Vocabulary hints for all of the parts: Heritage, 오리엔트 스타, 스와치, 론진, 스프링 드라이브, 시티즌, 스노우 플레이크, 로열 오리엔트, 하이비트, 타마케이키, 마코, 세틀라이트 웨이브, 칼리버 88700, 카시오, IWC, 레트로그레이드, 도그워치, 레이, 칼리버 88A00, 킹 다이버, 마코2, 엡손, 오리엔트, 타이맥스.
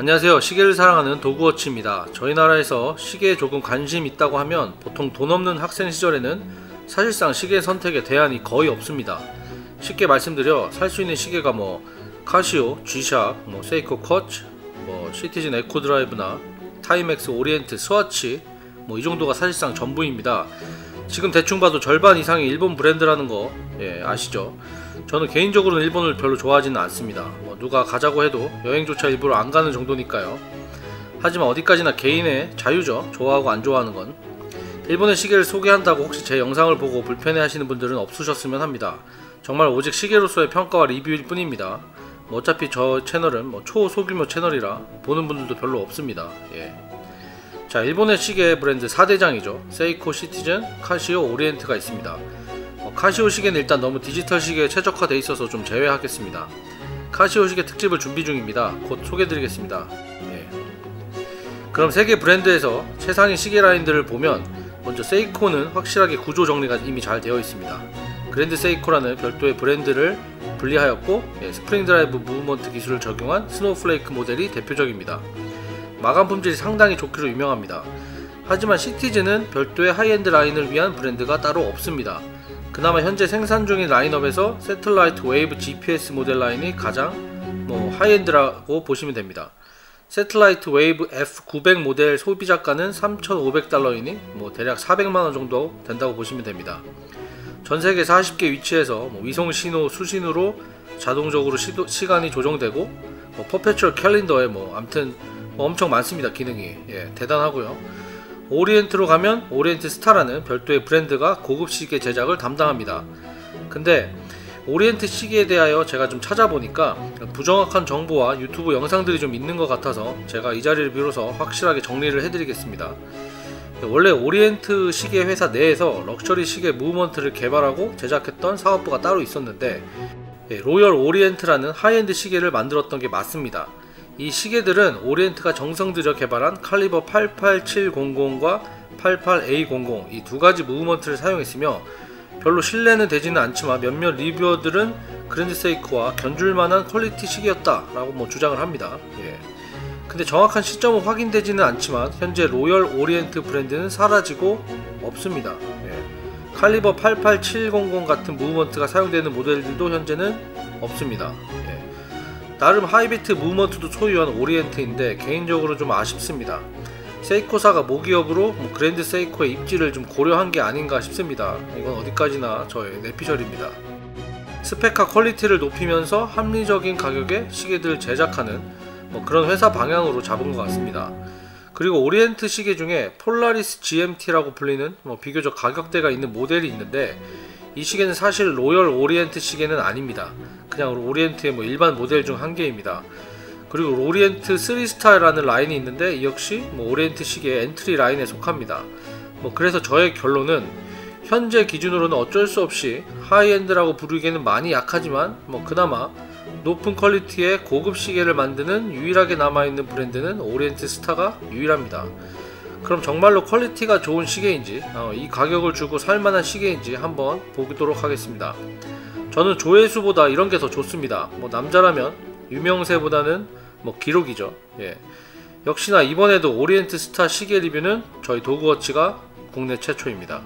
안녕하세요. 시계를 사랑하는 도그워치입니다. 저희 나라에서 시계에 조금 관심 있다고 하면 보통 돈 없는 학생 시절에는 사실상 시계 선택에 대안이 거의 없습니다. 쉽게 말씀드려 살 수 있는 시계가 뭐 카시오, G샵, 뭐 세이코 쿼츠, 뭐 시티즌 에코 드라이브나 타이맥스, 오리엔트, 스와치 뭐 이 정도가 사실상 전부입니다. 지금 대충 봐도 절반 이상이 일본 브랜드라는 거 아시죠? 저는 개인적으로는 일본을 별로 좋아하지는 않습니다. 뭐 누가 가자고 해도 여행조차 일부러 안 가는 정도니까요. 하지만 어디까지나 개인의 자유죠. 좋아하고 안 좋아하는 건. 일본의 시계를 소개한다고 혹시 제 영상을 보고 불편해 하시는 분들은 없으셨으면 합니다. 정말 오직 시계로서의 평가와 리뷰일 뿐입니다. 뭐 어차피 저 채널은 뭐 초소규모 채널이라 보는 분들도 별로 없습니다. 자, 일본의 시계 브랜드 4대장이죠. 세이코, 시티즌, 카시오, 오리엔트가 있습니다. 카시오 시계는 일단 너무 디지털 시계에 최적화되어 있어서 좀 제외하겠습니다. 카시오 시계 특집을 준비 중입니다. 곧 소개해드리겠습니다. 그럼 세계 브랜드에서 최상위 시계 라인들을 보면 먼저 세이코는 확실하게 구조 정리가 이미 잘 되어 있습니다. 그랜드 세이코라는 별도의 브랜드를 분리하였고 스프링 드라이브 무브먼트 기술을 적용한 스노우 플레이크 모델이 대표적입니다. 마감 품질이 상당히 좋기로 유명합니다. 하지만 시티즌은 별도의 하이엔드 라인을 위한 브랜드가 따로 없습니다. 그나마 현재 생산 중인 라인업에서 세틀라이트 웨이브 GPS 모델 라인이 가장 하이엔드라고 보시면 됩니다. 세틀라이트 웨이브 F900 모델 소비자가는 3,500달러이니 대략 400만원 정도 된다고 보시면 됩니다. 전세계 40개 위치에서 위성신호 수신으로 자동적으로 시간이 조정되고 퍼페추얼 캘린더에 암튼 엄청 많습니다. 기능이 대단하고요. 오리엔트로 가면 오리엔트 스타라는 별도의 브랜드가 고급 시계 제작을 담당합니다. 근데 오리엔트 시계에 대하여 제가 좀 찾아보니까 부정확한 정보와 유튜브 영상들이 좀 있는 것 같아서 제가 이 자리를 빌어서 확실하게 정리를 해드리겠습니다. 원래 오리엔트 시계 회사 내에서 럭셔리 시계 무브먼트를 개발하고 제작했던 사업부가 따로 있었는데 로열 오리엔트라는 하이엔드 시계를 만들었던 게 맞습니다. 이 시계들은 오리엔트가 정성들여 개발한 칼리버 88700과 88A00 이 두 가지 무브먼트를 사용했으며 별로 신뢰는 되지는 않지만 몇몇 리뷰어들은 그랜드 세이코와 견줄만한 퀄리티 시계였다 라고 주장을 합니다. 근데 정확한 시점은 확인되지는 않지만 현재 로열 오리엔트 브랜드는 사라지고 없습니다. 칼리버 88700 같은 무브먼트가 사용되는 모델들도 현재는 없습니다. 나름 하이비트 무브먼트도 소유한 오리엔트인데 개인적으로 좀 아쉽습니다. 세이코사가 모기업으로 그랜드 세이코의 입지를 좀 고려한 게 아닌가 싶습니다. 이건 어디까지나 저의 내피셜입니다. 스펙과 퀄리티를 높이면서 합리적인 가격에 시계들을 제작하는 그런 회사 방향으로 잡은 것 같습니다. 그리고 오리엔트 시계 중에 폴라리스 GMT라고 불리는 비교적 가격대가 있는 모델이 있는데 이 시계는 사실 로열 오리엔트 시계는 아닙니다. 그냥 오리엔트의 일반 모델 중 한 개입니다. 그리고 오리엔트 3스타라는 라인이 있는데 이 역시 오리엔트 시계의 엔트리 라인에 속합니다. 그래서 저의 결론은 현재 기준으로는 어쩔 수 없이 하이엔드라고 부르기에는 많이 약하지만 그나마 높은 퀄리티의 고급 시계를 만드는 유일하게 남아있는 브랜드는 오리엔트 스타가 유일합니다. 그럼 정말로 퀄리티가 좋은 시계인지 이 가격을 주고 살만한 시계인지 한번 보도록 하겠습니다. 저는 조회수보다 이런 게 더 좋습니다. 남자라면 유명세보다는 기록이죠. 역시나 이번에도 오리엔트 스타 시계 리뷰는 저희 도그워치가 국내 최초입니다.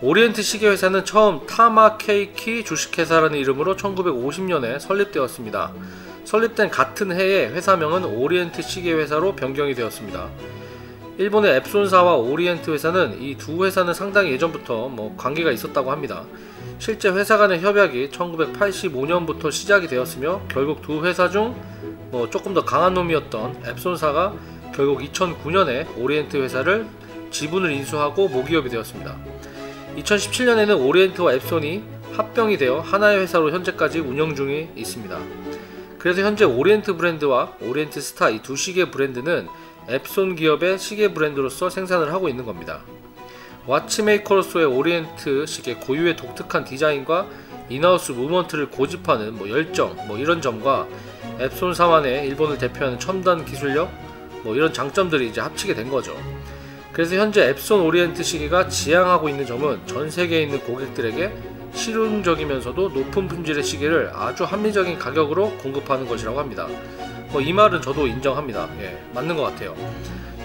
오리엔트 시계회사는 처음 타마케이키 주식회사라는 이름으로 1950년에 설립되었습니다. 설립된 같은 해에 회사명은 오리엔트 시계회사로 변경이 되었습니다. 일본의 엡손사와 오리엔트 회사는 이 두 회사는 상당히 예전부터 관계가 있었다고 합니다. 실제 회사 간의 협약이 1985년부터 시작이 되었으며 결국 두 회사 중 조금 더 강한 놈이었던 엡손사가 결국 2009년에 오리엔트 회사를 지분을 인수하고 모기업이 되었습니다. 2017년에는 오리엔트와 엡손이 합병이 되어 하나의 회사로 현재까지 운영 중에 있습니다. 그래서 현재 오리엔트 브랜드와 오리엔트 스타 이 두 시계 브랜드는 엡손 기업의 시계 브랜드로서 생산을 하고 있는 겁니다. 와치메이커로서의 오리엔트 시계 고유의 독특한 디자인과 인하우스 무브먼트를 고집하는 열정 이런 점과 엡손 사만의 일본을 대표하는 첨단 기술력, 뭐 이런 장점들이 이제 합치게 된 거죠. 그래서 현재 엡손 오리엔트 시계가 지향하고 있는 점은 전 세계에 있는 고객들에게 실용적이면서도 높은 품질의 시계를 아주 합리적인 가격으로 공급하는 것이라고 합니다. 뭐 이 말은 저도 인정합니다. 예, 맞는 것 같아요.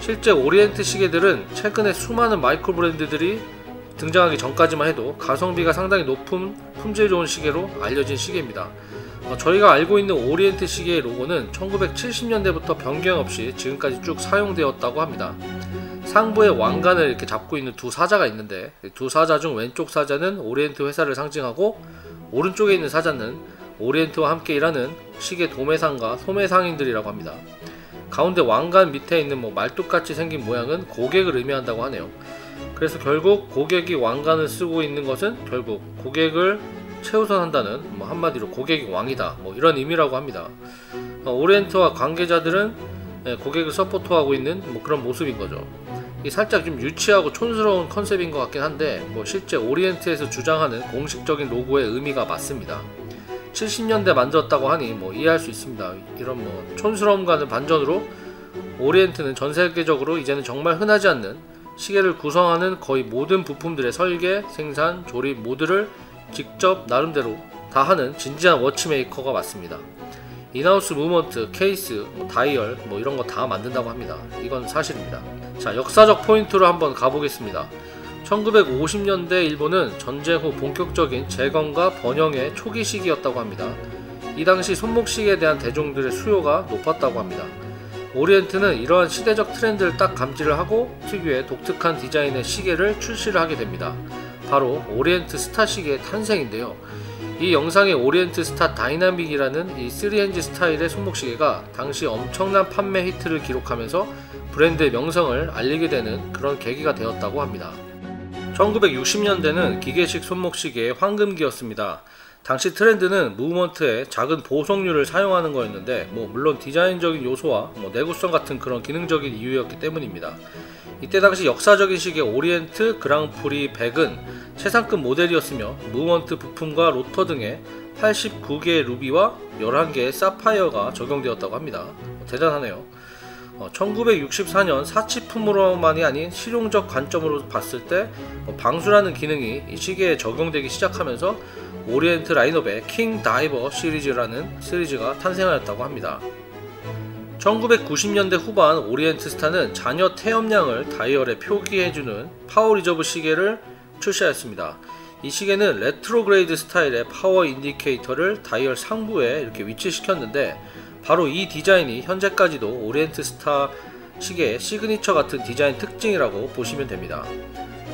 실제 오리엔트 시계들은 최근에 수많은 마이크로 브랜드들이 등장하기 전까지만 해도 가성비가 상당히 높은 품질 좋은 시계로 알려진 시계입니다. 저희가 알고 있는 오리엔트 시계의 로고는 1970년대부터 변경 없이 지금까지 쭉 사용되었다고 합니다. 상부에 왕관을 이렇게 잡고 있는 두 사자가 있는데, 두 사자 중 왼쪽 사자는 오리엔트 회사를 상징하고 오른쪽에 있는 사자는 오리엔트와 함께 일하는 시계 도매상과 소매상인들이라고 합니다. 가운데 왕관 밑에 있는 뭐 말뚝같이 생긴 모양은 고객을 의미한다고 하네요. 그래서 결국 고객이 왕관을 쓰고 있는 것은 결국 고객을 최우선한다는, 뭐 한마디로 고객이 왕이다, 뭐 이런 의미라고 합니다. 오리엔트와 관계자들은 고객을 서포트하고 있는 뭐 그런 모습인 거죠. 이 살짝 좀 유치하고 촌스러운 컨셉인 것 같긴 한데, 뭐 실제 오리엔트에서 주장하는 공식적인 로고의 의미가 맞습니다. 70년대 만들었다고 하니 뭐 이해할 수 있습니다. 이런 뭐 촌스러움과는 반전으로 오리엔트는 전 세계적으로 이제는 정말 흔하지 않는 시계를 구성하는 거의 모든 부품들의 설계, 생산, 조립 모두를 직접 나름대로 다 하는 진지한 워치메이커가 맞습니다. 인하우스 무브먼트, 케이스, 다이얼 뭐 이런 거 다 만든다고 합니다. 이건 사실입니다. 자, 역사적 포인트로 한번 가보겠습니다. 1950년대 일본은 전쟁 후 본격적인 재건과 번영의 초기 시기였다고 합니다. 이 당시 손목시계에 대한 대중들의 수요가 높았다고 합니다. 오리엔트는 이러한 시대적 트렌드를 딱 감지를 하고 특유의 독특한 디자인의 시계를 출시를 하게 됩니다. 바로 오리엔트 스타 시계의 탄생인데요. 이 영상의 오리엔트 스타 다이나믹이라는 이 3엔진 스타일의 손목시계가 당시 엄청난 판매 히트를 기록하면서 브랜드의 명성을 알리게 되는 그런 계기가 되었다고 합니다. 1960년대는 기계식 손목시계의 황금기였습니다. 당시 트렌드는 무브먼트에 작은 보석류를 사용하는 거였는데, 뭐 물론 디자인적인 요소와 뭐 내구성 같은 그런 기능적인 이유였기 때문입니다. 이때 당시 역사적인 시계 오리엔트 그랑프리 100은 최상급 모델이었으며 무브먼트 부품과 로터 등에 89개의 루비와 11개의 사파이어가 적용되었다고 합니다. 대단하네요. 1964년 사치품으로만이 아닌 실용적 관점으로 봤을 때 방수라는 기능이 이 시계에 적용되기 시작하면서 오리엔트 라인업의 킹 다이버 시리즈라는 시리즈가 탄생하였다고 합니다. 1990년대 후반 오리엔트 스타는 잔여 태엽량을 다이얼에 표기해주는 파워 리저브 시계를 출시하였습니다. 이 시계는 레트로그레이드 스타일의 파워 인디케이터를 다이얼 상부에 이렇게 위치시켰는데, 바로 이 디자인이 현재까지도 오리엔트 스타 시계의 시그니처 같은 디자인 특징이라고 보시면 됩니다.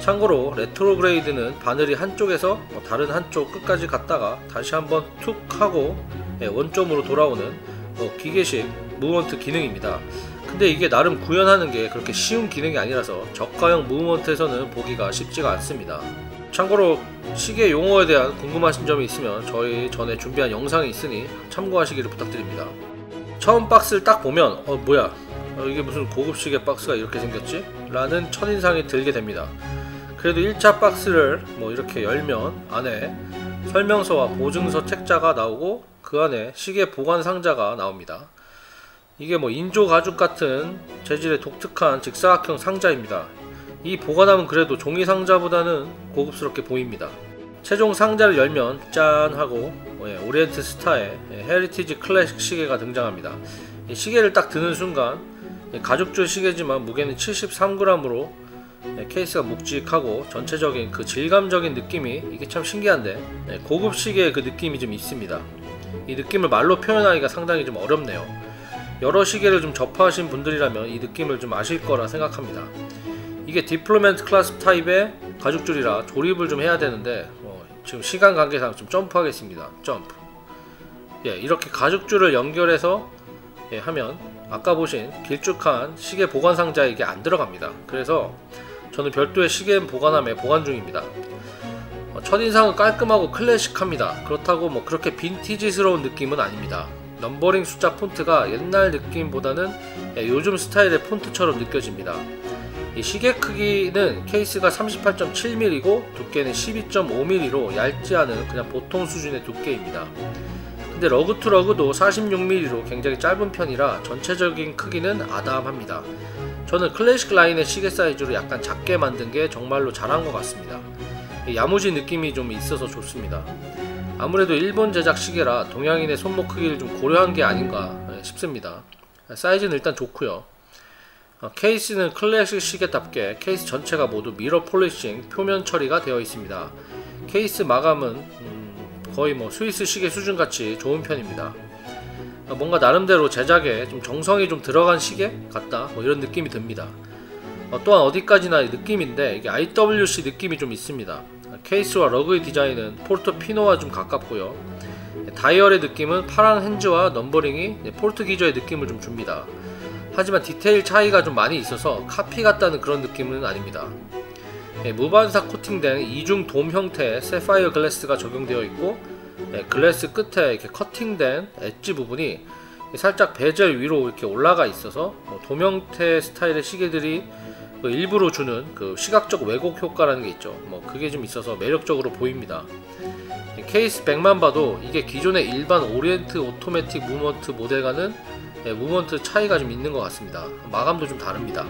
참고로 레트로그레이드는 바늘이 한쪽에서 다른 한쪽 끝까지 갔다가 다시 한번 툭 하고 원점으로 돌아오는 기계식 무브먼트 기능입니다. 근데 이게 나름 구현하는 게 그렇게 쉬운 기능이 아니라서 저가형 무브먼트에서는 보기가 쉽지가 않습니다. 참고로 시계 용어에 대한 궁금하신 점이 있으면 저희 전에 준비한 영상이 있으니 참고하시기를 부탁드립니다. 처음 박스를 딱 보면 뭐야, 이게 무슨 고급 시계 박스가 이렇게 생겼지? 라는 첫인상이 들게 됩니다. 그래도 1차 박스를 뭐 이렇게 열면 안에 설명서와 보증서 책자가 나오고 그 안에 시계 보관 상자가 나옵니다. 이게 뭐 인조 가죽 같은 재질의 독특한 직사각형 상자입니다. 이 보관함은 그래도 종이 상자보다는 고급스럽게 보입니다. 최종 상자를 열면 짠 하고 오리엔트 스타의 헤리티지 클래식 시계가 등장합니다. 이 시계를 딱 드는 순간 가죽줄 시계지만 무게는 73g으로 케이스가 묵직하고 전체적인 그 질감적인 느낌이 이게 참 신기한데 고급 시계의 그 느낌이 좀 있습니다. 이 느낌을 말로 표현하기가 상당히 좀 어렵네요. 여러 시계를 좀 접하신 분들이라면 이 느낌을 좀 아실 거라 생각합니다. 이게 디플로멘트 클라스 타입의 가죽줄이라 조립을 좀 해야 되는데 지금 시간 관계상 좀 점프하겠습니다. 점프. 예, 이렇게 가죽줄을 연결해서 하면 아까 보신 길쭉한 시계 보관 상자에 이게 안 들어갑니다. 그래서 저는 별도의 시계 보관함에 보관 중입니다. 첫인상은 깔끔하고 클래식합니다. 그렇다고 뭐 그렇게 빈티지스러운 느낌은 아닙니다. 넘버링 숫자 폰트가 옛날 느낌보다는 요즘 스타일의 폰트처럼 느껴집니다. 이 시계 크기는 케이스가 38.7mm이고 두께는 12.5mm로 얇지 않은 그냥 보통 수준의 두께입니다. 근데 러그 투 러그도 46mm로 굉장히 짧은 편이라 전체적인 크기는 아담합니다. 저는 클래식 라인의 시계 사이즈로 약간 작게 만든 게 정말로 잘한 것 같습니다. 야무진 느낌이 좀 있어서 좋습니다. 아무래도 일본 제작 시계라 동양인의 손목 크기를 좀 고려한 게 아닌가 싶습니다. 사이즈는 일단 좋고요. 케이스는 클래식 시계답게 케이스 전체가 모두 미러 폴리싱 표면 처리가 되어 있습니다. 케이스 마감은 거의 뭐 스위스 시계 수준같이 좋은 편입니다. 뭔가 나름대로 제작에 좀 정성이 좀 들어간 시계 같다, 뭐 이런 느낌이 듭니다. 또한 어디까지나 느낌인데 이게 IWC 느낌이 좀 있습니다. 케이스와 러그의 디자인은 포르토피노와 좀 가깝고요. 다이얼의 느낌은 파란 핸즈와 넘버링이 포르투 기저의 느낌을 좀 줍니다. 하지만 디테일 차이가 좀 많이 있어서 카피 같다는 그런 느낌은 아닙니다. 무반사 코팅된 이중 돔 형태의 세파이어 글래스가 적용되어 있고, 글래스 끝에 이렇게 커팅된 엣지 부분이 살짝 베젤 위로 이렇게 올라가 있어서 돔 형태 스타일의 시계들이 일부러 주는 그 시각적 왜곡 효과라는 게 있죠. 뭐 그게 좀 있어서 매력적으로 보입니다. 케이스 백만 봐도 이게 기존의 일반 오리엔트 오토매틱 무먼트 모델과는 무먼트 차이가 좀 있는 것 같습니다. 마감도 좀 다릅니다.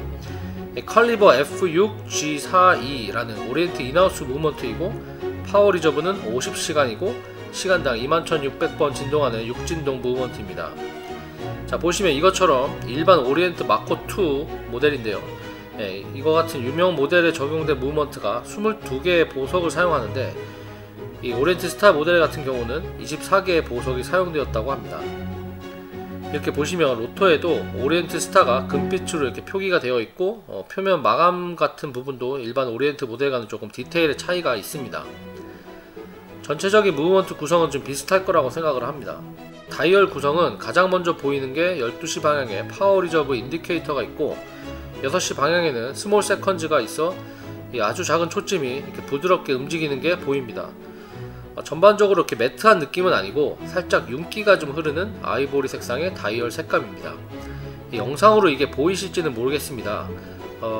칼리버 F6G42라는 오리엔트 인하우스 무먼트이고, 파워 리저브는 50시간이고 시간당 21,600번 진동하는 6진동 무먼트입니다. 자, 보시면 이것처럼 일반 오리엔트 마코2 모델인데요, 이거 같은 유명 모델에 적용된 무먼트가 22개의 보석을 사용하는데, 이 오리엔트 스타 모델 같은 경우는 24개의 보석이 사용되었다고 합니다. 이렇게 보시면 로터에도 오리엔트 스타가 금빛으로 이렇게 표기가 되어 있고, 표면 마감 같은 부분도 일반 오리엔트 모델과는 조금 디테일의 차이가 있습니다. 전체적인 무브먼트 구성은 좀 비슷할 거라고 생각을 합니다. 다이얼 구성은 가장 먼저 보이는 게 12시 방향에 파워 리저브 인디케이터가 있고, 6시 방향에는 스몰 세컨즈가 있어 이 아주 작은 초침이 이렇게 부드럽게 움직이는 게 보입니다. 전반적으로 이렇게 매트한 느낌은 아니고 살짝 윤기가 좀 흐르는 아이보리 색상의 다이얼 색감입니다. 영상으로 이게 보이실지는 모르겠습니다.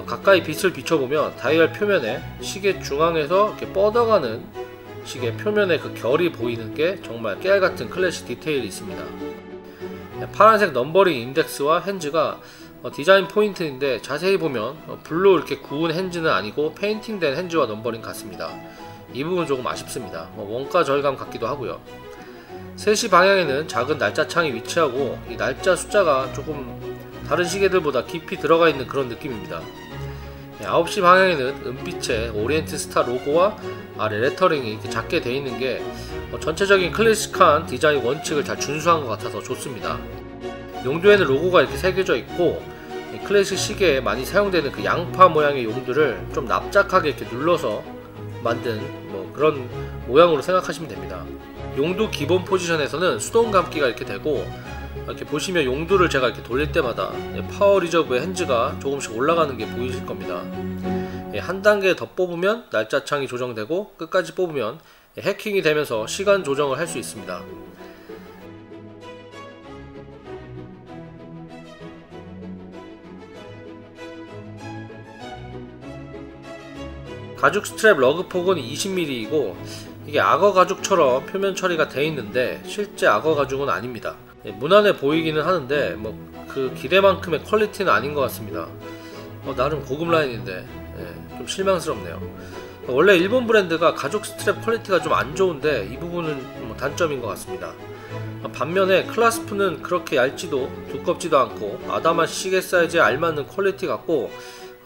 가까이 빛을 비춰보면 다이얼 표면에 시계 중앙에서 이렇게 뻗어가는 시계 표면의 그 결이 보이는 게 정말 깨알같은 클래식 디테일이 있습니다. 파란색 넘버링 인덱스와 핸즈가 디자인 포인트인데, 자세히 보면 블루 이렇게 구운 핸즈는 아니고 페인팅된 핸즈와 넘버링 같습니다. 이 부분 조금 아쉽습니다. 원가 절감 같기도 하고요. 3시 방향에는 작은 날짜 창이 위치하고, 이 날짜 숫자가 조금 다른 시계들보다 깊이 들어가 있는 그런 느낌입니다. 9시 방향에는 은빛의 오리엔트 스타 로고와 아래 레터링이 이렇게 작게 되어 있는 게 전체적인 클래식한 디자인 원칙을 잘 준수한 것 같아서 좋습니다. 용두에는 로고가 이렇게 새겨져 있고, 클래식 시계에 많이 사용되는 그 양파 모양의 용두를 좀 납작하게 이렇게 눌러서 만든 뭐 그런 모양으로 생각하시면 됩니다. 용두 기본 포지션에서는 수동 감기가 이렇게 되고, 이렇게 보시면 용두를 제가 이렇게 돌릴 때마다 파워 리저브의 핸즈가 조금씩 올라가는 게 보이실 겁니다. 한 단계 더 뽑으면 날짜 창이 조정되고, 끝까지 뽑으면 해킹이 되면서 시간 조정을 할 수 있습니다. 가죽 스트랩 러그 폭은 20mm이고 이게 악어 가죽처럼 표면 처리가 돼 있는데 실제 악어 가죽은 아닙니다. 무난해 보이기는 하는데 뭐 그 기대만큼의 퀄리티는 아닌 것 같습니다. 나름 고급 라인인데 좀 실망스럽네요. 원래 일본 브랜드가 가죽 스트랩 퀄리티가 좀 안 좋은데 이 부분은 뭐 단점인 것 같습니다. 반면에 클라스프는 그렇게 얇지도 두껍지도 않고 아담한 시계 사이즈에 알맞는 퀄리티 같고,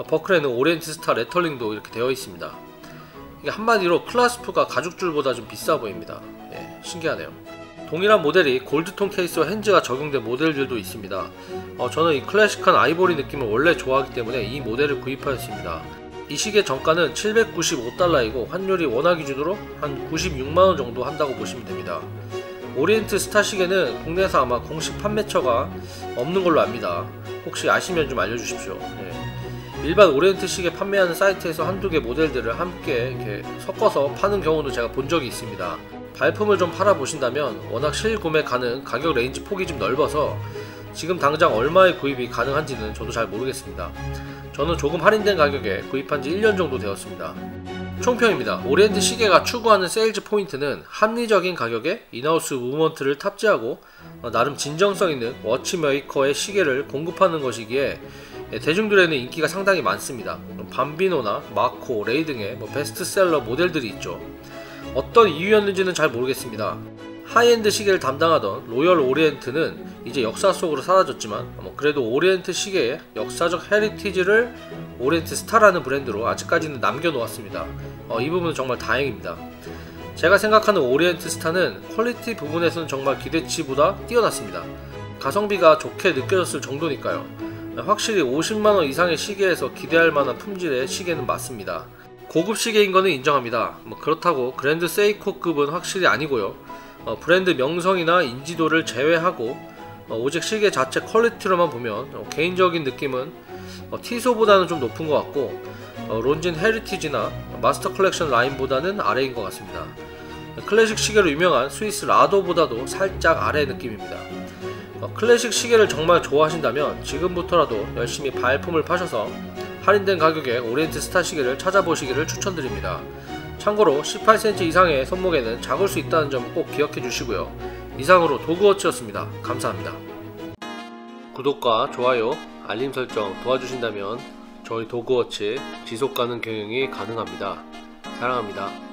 버클에는 오리엔트 스타 레터링도 이렇게 되어 있습니다. 이게 한마디로 클라스프가 가죽줄보다 좀 비싸 보입니다. 신기하네요. 동일한 모델이 골드톤 케이스와 핸즈가 적용된 모델들도 있습니다. 저는 이 클래식한 아이보리 느낌을 원래 좋아하기 때문에 이 모델을 구입하였습니다. 이 시계 정가는 795달러이고 환율이 원화 기준으로 한 96만원 정도 한다고 보시면 됩니다. 오리엔트 스타 시계는 국내에서 아마 공식 판매처가 없는 걸로 압니다. 혹시 아시면 좀 알려주십시오. 일반 오리엔트 시계 판매하는 사이트에서 한두 개 모델들을 함께 이렇게 섞어서 파는 경우도 제가 본 적이 있습니다. 발품을 좀 팔아보신다면 워낙 실구매 가능 가격 레인지 폭이 좀 넓어서 지금 당장 얼마에 구입이 가능한지는 저도 잘 모르겠습니다. 저는 조금 할인된 가격에 구입한 지 1년 정도 되었습니다. 총평입니다. 오리엔트 시계가 추구하는 세일즈 포인트는 합리적인 가격에 인하우스 무브먼트를 탑재하고 나름 진정성 있는 워치메이커의 시계를 공급하는 것이기에 대중들에는 인기가 상당히 많습니다. 밤비노나 마코, 레이 등의 베스트셀러 모델들이 있죠. 어떤 이유였는지는 잘 모르겠습니다. 하이엔드 시계를 담당하던 로열 오리엔트는 이제 역사 속으로 사라졌지만 그래도 오리엔트 시계의 역사적 헤리티지를 오리엔트 스타라는 브랜드로 아직까지는 남겨놓았습니다. 이 부분은 정말 다행입니다. 제가 생각하는 오리엔트 스타는 퀄리티 부분에서는 정말 기대치보다 뛰어났습니다. 가성비가 좋게 느껴졌을 정도니까요. 확실히 50만원 이상의 시계에서 기대할 만한 품질의 시계는 맞습니다. 고급 시계인 거는 인정합니다. 그렇다고 그랜드 세이코급은 확실히 아니고요. 브랜드 명성이나 인지도를 제외하고 오직 시계 자체 퀄리티로만 보면 개인적인 느낌은 티소보다는 좀 높은 것 같고 론진 헤리티지나 마스터 컬렉션 라인보다는 아래인 것 같습니다. 클래식 시계로 유명한 스위스 라도보다도 살짝 아래 느낌입니다. 클래식 시계를 정말 좋아하신다면 지금부터라도 열심히 발품을 파셔서 할인된 가격에 오리엔트 스타 시계를 찾아보시기를 추천드립니다. 참고로 18cm 이상의 손목에는 작을 수 있다는 점 꼭 기억해 주시고요. 이상으로 도그워치였습니다. 감사합니다. 구독과 좋아요, 알림 설정 도와주신다면 저희 도그워치 지속가능 경영이 가능합니다. 사랑합니다.